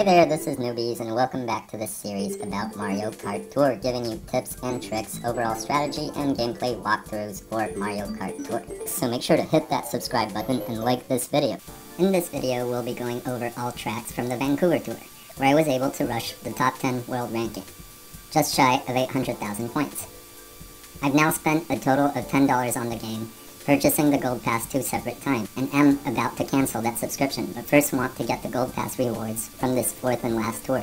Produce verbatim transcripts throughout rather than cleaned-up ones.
Hey there, this is Noobies and welcome back to this series about Mario Kart Tour, giving you tips and tricks, overall strategy, and gameplay walkthroughs for Mario Kart Tour. So make sure to hit that subscribe button and like this video. In this video, we'll be going over all tracks from the Vancouver Tour, where I was able to rush the top ten world ranking, just shy of eight hundred thousand points. I've now spent a total of ten dollars on the game, purchasing the Gold Pass two separate times, and am about to cancel that subscription, but first want to get the Gold Pass rewards from this fourth and last tour.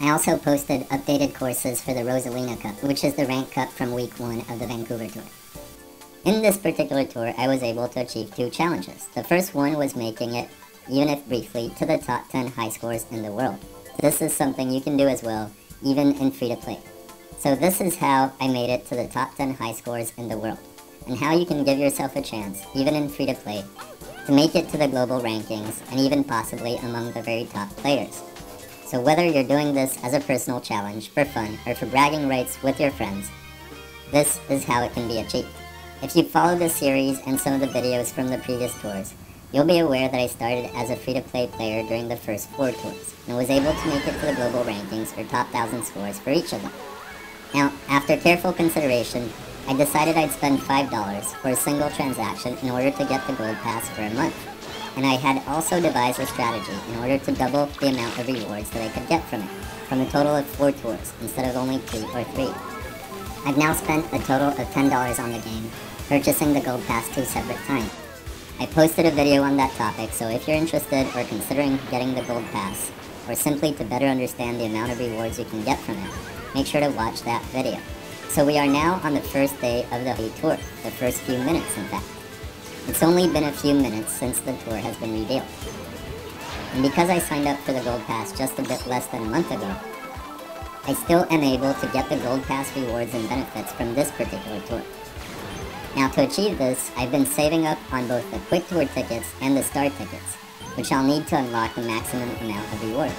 I also posted updated courses for the Rosalina Cup, which is the rank cup from week one of the Vancouver Tour. In this particular tour, I was able to achieve two challenges. The first one was making it, even if briefly, to the top ten high scores in the world. This is something you can do as well, even in free-to-play. So this is how I made it to the top ten high scores in the world, and how you can give yourself a chance, even in free-to-play, to make it to the global rankings and even possibly among the very top players. So whether you're doing this as a personal challenge, for fun, or for bragging rights with your friends, this is how it can be achieved. If you follow this series and some of the videos from the previous tours, you'll be aware that I started as a free-to-play player during the first four tours, and was able to make it to the global rankings or top thousand scores for each of them. Now, after careful consideration, I decided I'd spend five dollars for a single transaction in order to get the Gold Pass for a month, and I had also devised a strategy in order to double the amount of rewards that I could get from it, from a total of four tours instead of only two or three. I've now spent a total of ten dollars on the game, purchasing the Gold Pass two separate times. I posted a video on that topic, so if you're interested or considering getting the Gold Pass, or simply to better understand the amount of rewards you can get from it, make sure to watch that video. So we are now on the first day of the tour, the first few minutes in fact. It's only been a few minutes since the tour has been revealed. And because I signed up for the Gold Pass just a bit less than a month ago, I still am able to get the Gold Pass rewards and benefits from this particular tour. Now to achieve this, I've been saving up on both the Quick Tour tickets and the Star tickets, which I'll need to unlock the maximum amount of rewards.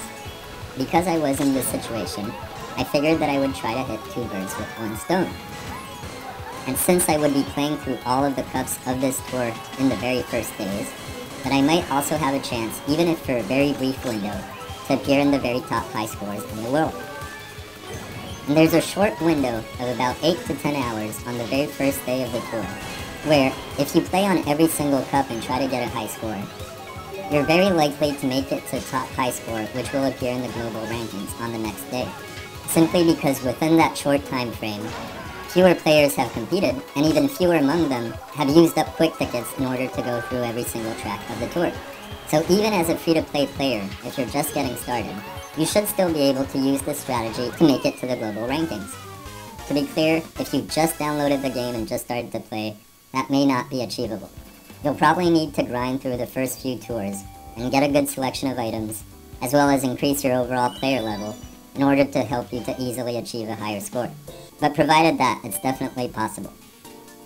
Because I was in this situation, I figured that I would try to hit two birds with one stone. And since I would be playing through all of the cups of this tour in the very first days, that I might also have a chance, even if for a very brief window, to appear in the very top high scores in the world. And there's a short window of about eight to ten hours on the very first day of the tour, where if you play on every single cup and try to get a high score, you're very likely to make it to top high score, which will appear in the global rankings on the next day. Simply because within that short time frame, fewer players have competed, and even fewer among them have used up quick tickets in order to go through every single track of the tour. So even as a free-to-play player, if you're just getting started, you should still be able to use this strategy to make it to the global rankings. To be clear, if you just downloaded the game and just started to play, that may not be achievable. You'll probably need to grind through the first few tours and get a good selection of items, as well as increase your overall player level, in order to help you to easily achieve a higher score. But provided that, it's definitely possible.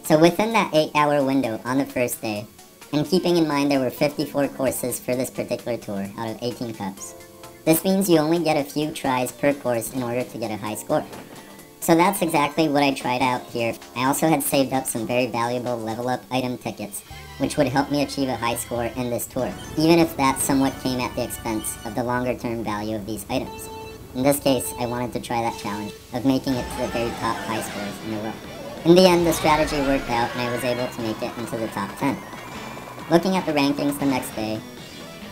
So within that eight hour window on the first day, and keeping in mind there were fifty-four courses for this particular tour out of eighteen cups, this means you only get a few tries per course in order to get a high score. So that's exactly what I tried out here. I also had saved up some very valuable level up item tickets, which would help me achieve a high score in this tour, even if that somewhat came at the expense of the longer term value of these items. In this case, I wanted to try that challenge of making it to the very top high scores in the world. In the end, the strategy worked out and I was able to make it into the top ten. Looking at the rankings the next day,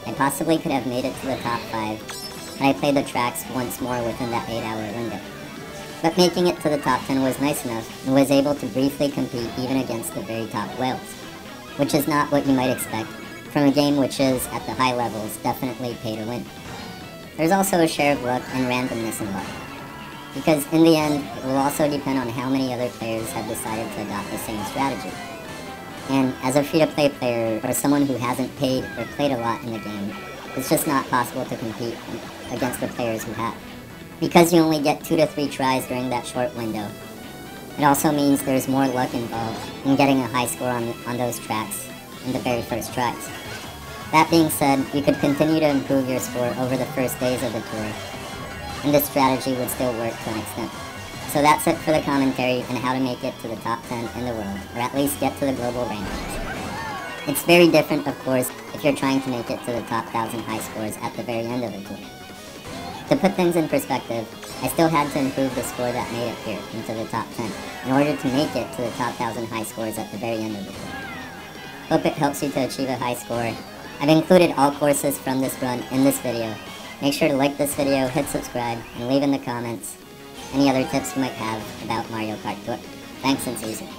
I possibly could have made it to the top five, but I played the tracks once more within that eight hour window. But making it to the top ten was nice enough and was able to briefly compete even against the very top whales, which is not what you might expect from a game which is, at the high levels, definitely pay to win. There's also a share of luck and randomness involved, because in the end, it will also depend on how many other players have decided to adopt the same strategy. And as a free-to-play player, or someone who hasn't paid or played a lot in the game, it's just not possible to compete against the players who have. Because you only get two to three tries during that short window, it also means there's more luck involved in getting a high score on, on those tracks in the very first tries. That being said, you could continue to improve your score over the first days of the tour, and this strategy would still work to an extent. So that's it for the commentary on how to make it to the top ten in the world, or at least get to the global rankings. It's very different, of course, if you're trying to make it to the top one thousand high scores at the very end of the tour. To put things in perspective, I still had to improve the score that made it here into the top ten in order to make it to the top one thousand high scores at the very end of the tour. Hope it helps you to achieve a high score. I've included all courses from this run in this video. Make sure to like this video, hit subscribe, and leave in the comments any other tips you might have about Mario Kart Tour. Thanks and see you soon.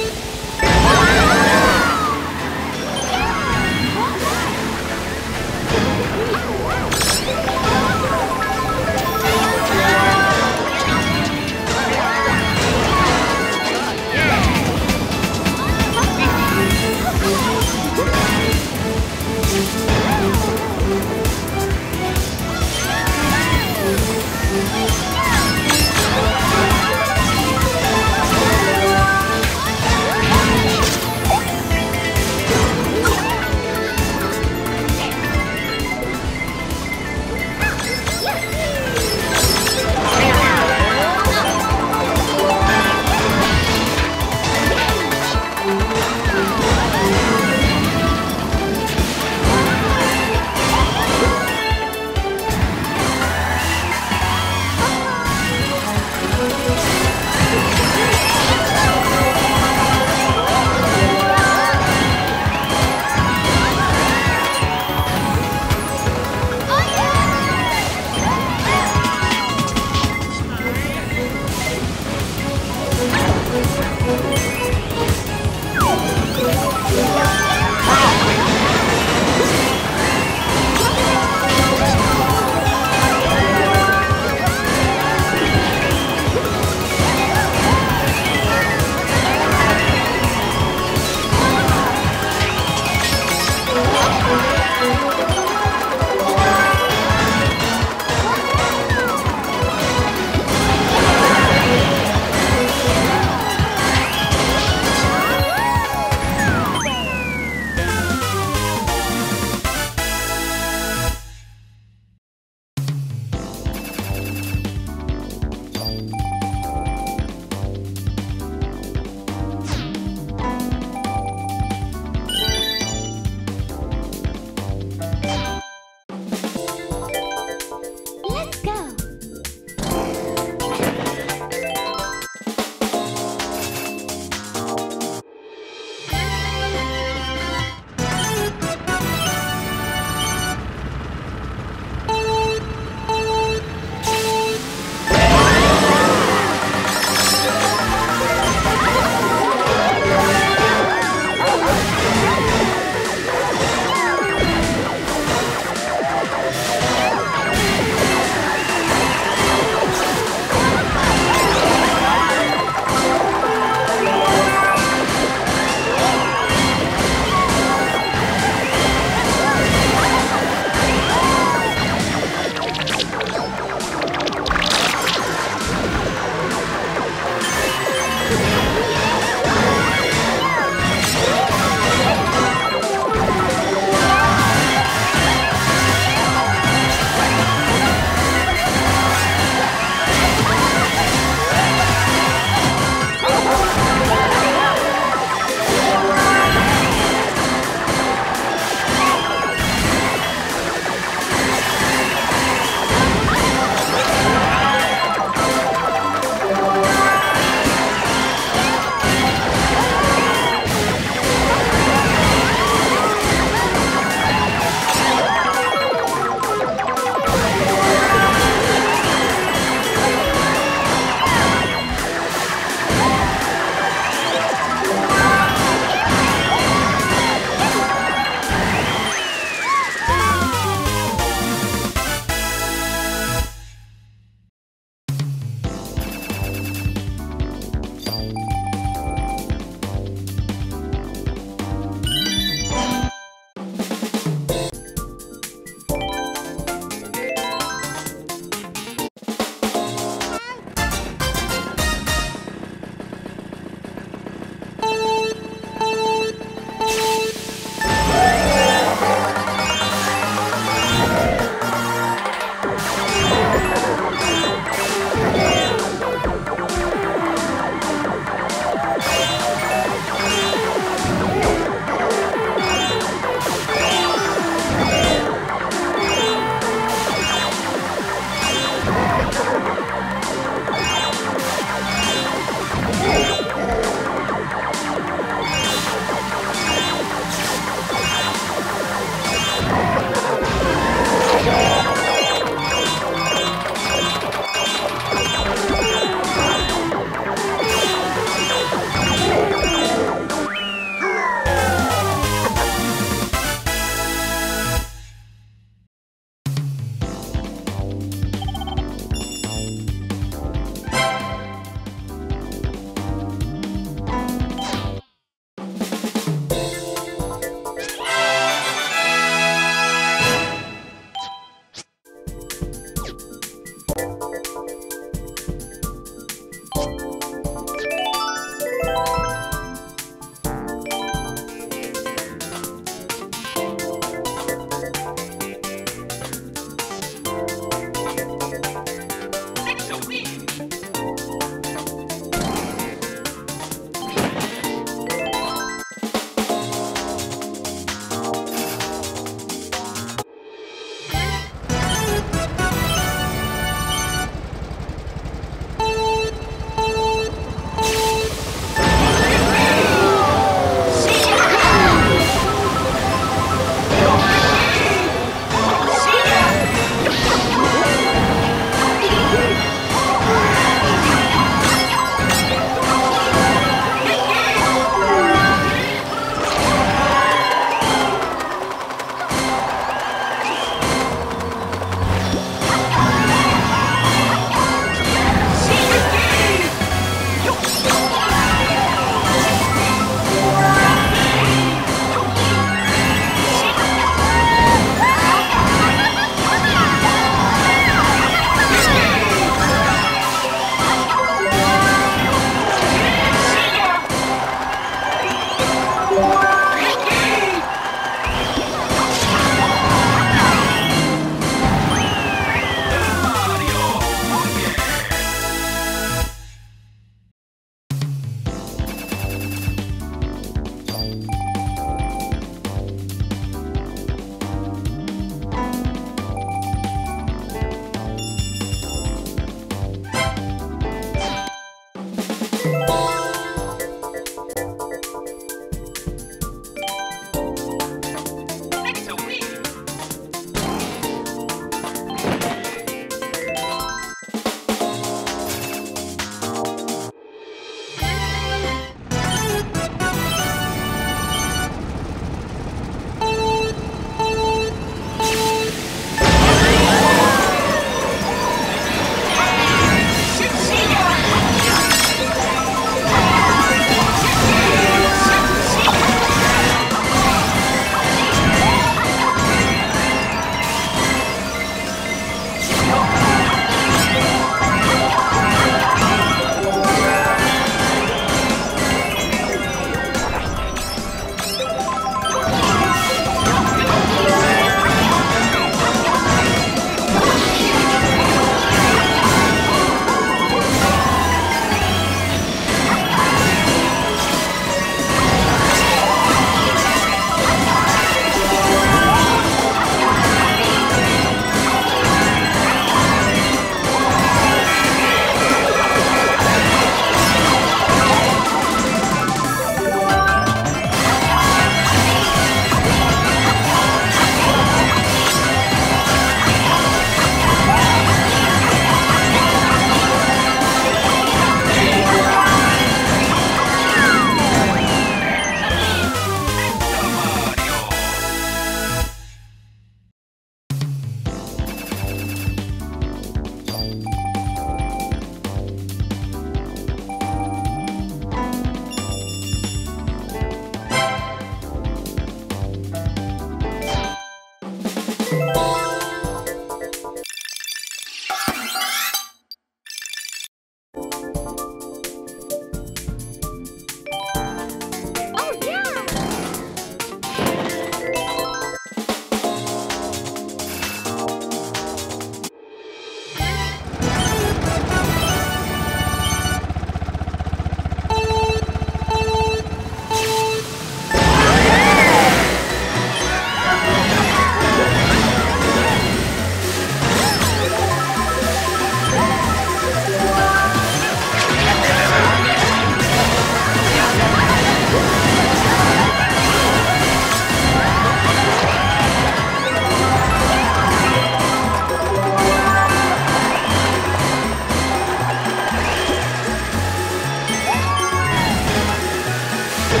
Woo!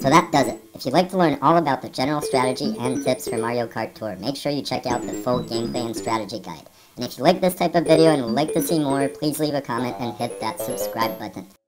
So that does it. If you'd like to learn all about the general strategy and tips for Mario Kart Tour, make sure you check out the full gameplay and strategy guide. And if you like this type of video and would like to see more, please leave a comment and hit that subscribe button.